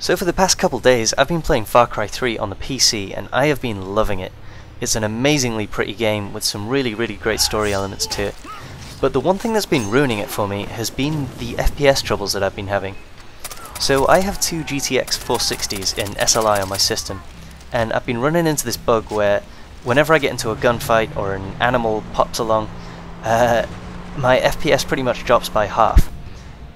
So for the past couple days I've been playing Far Cry 3 on the PC and I have been loving it. It's an amazingly pretty game with some really great story elements to it. But the one thing that's been ruining it for me has been the FPS troubles that I've been having. So I have two GTX 460s in SLI on my system, and I've been running into this bug where whenever I get into a gunfight or an animal pops along, my FPS pretty much drops by half.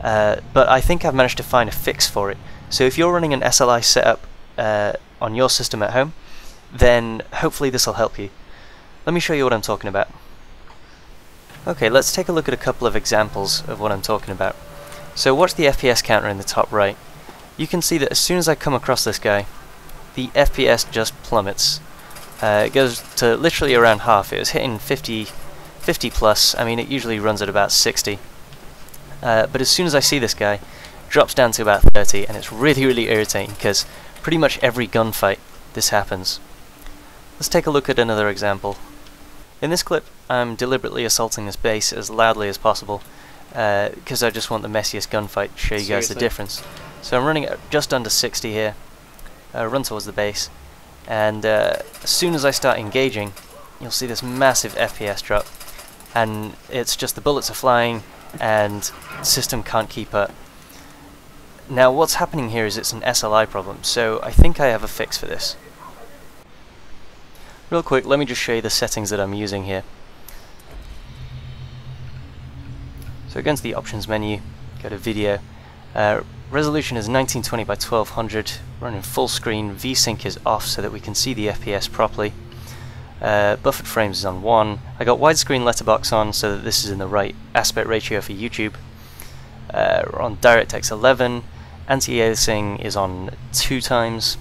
But I think I've managed to find a fix for it. So if you're running an SLI setup on your system at home, then hopefully this will help you. Let me show you what I'm talking about. Okay, let's take a look at a couple of examples of what I'm talking about. So watch the FPS counter in the top right. You can see that as soon as I come across this guy, the FPS just plummets. It goes to literally around half. It was hitting 50 plus. I mean, it usually runs at about 60. But as soon as I see this guy, it drops down to about 30, and it's really irritating because pretty much every gunfight this happens. Let's take a look at another example. In this clip, I'm deliberately assaulting this base as loudly as possible, because I just want the messiest gunfight to show you guys the difference. So I'm running at just under 60 here, run towards the base, and as soon as I start engaging, you'll see this massive FPS drop, and it's just the bullets are flying and the system can't keep up. Now what's happening here is it's an SLI problem, so I think I have a fix for this. Real quick, let me just show you the settings that I'm using here. So go into the options menu, go to video, resolution is 1920 by 1200, running full screen, VSync is off so that we can see the FPS properly, buffered frames is on 1, I got widescreen letterbox on so that this is in the right aspect ratio for YouTube, we're on DirectX 11, anti-aliasing is on 2 times,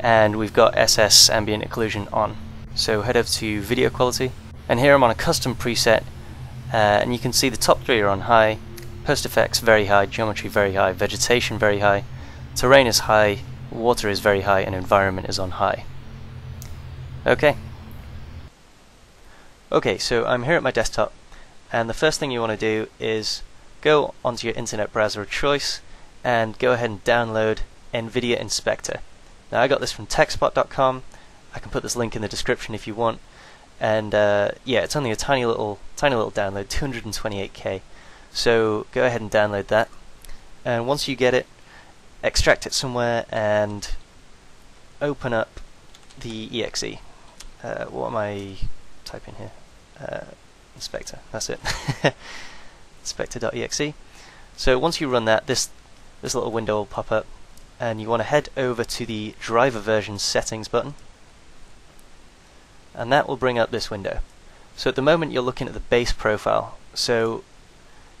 and we've got SS ambient occlusion on. So head over to video quality, and here I'm on a custom preset. And you can see the top 3 are on high, post effects very high, geometry very high, vegetation very high, terrain is high, water is very high, and environment is on high. Okay, so I'm here at my desktop, and the first thing you want to do is go onto your internet browser of choice and go ahead and download Nvidia Inspector. Now I got this from techspot.com. I can put this link in the description if you want. And yeah, it's only a tiny little download, 228K. So go ahead and download that. And once you get it, extract it somewhere and open up the exe. What am I typing here? Inspector. That's it. Inspector.exe. So once you run that, this little window will pop up, and you want to head over to the driver version settings button. And that will bring up this window. So at the moment you're looking at the base profile, so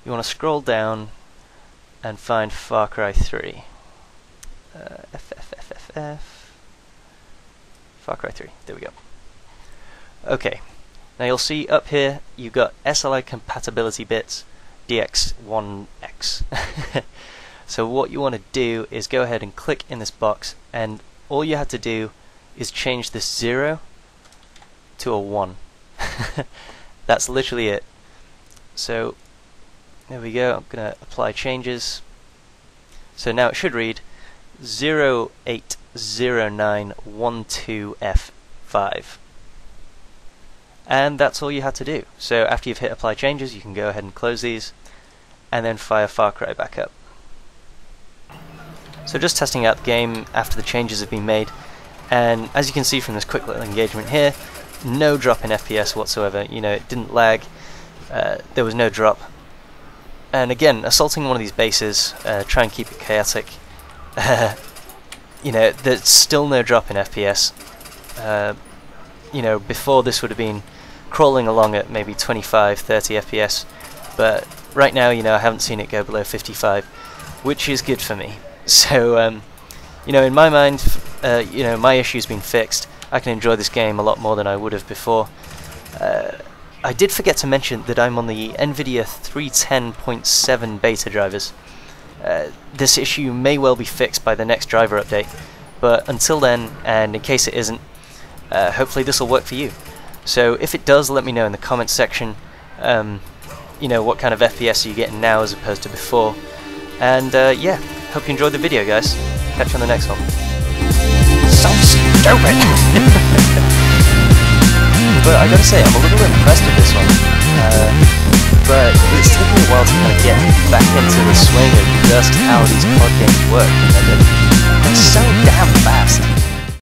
you want to scroll down and find Far Cry 3. Far Cry 3, there we go. Okay, now you'll see up here you've got SLI compatibility bits, DX1X. So what you want to do is go ahead and click in this box, and all you have to do is change this 0 to a 1. That's literally it. So there we go, I'm going to apply changes. So now it should read 080912F5. And that's all you had to do. So after you've hit apply changes, you can go ahead and close these and then fire Far Cry back up. So just testing out the game after the changes have been made, and as you can see from this quick little engagement here, no drop in FPS whatsoever. You know, it didn't lag, there was no drop. And again, assaulting one of these bases, try and keep it chaotic. You know, there's still no drop in FPS. You know, before this would have been crawling along at maybe 25, 30 FPS, but right now, you know, I haven't seen it go below 55, which is good for me. So, you know, in my mind, you know, my issue's been fixed. I can enjoy this game a lot more than I would have before. I did forget to mention that I'm on the Nvidia 310.7 beta drivers. This issue may well be fixed by the next driver update, but until then, and in case it isn't, hopefully this will work for you. So if it does, let me know in the comments section, you know, what kind of FPS are you getting now as opposed to before. And yeah, hope you enjoyed the video, guys. Catch you on the next one. So stupid! But I gotta say, I'm a little impressed with this one. But it's taken a while to kind of get back into the swing of just how these COD games work. And they're so damn fast.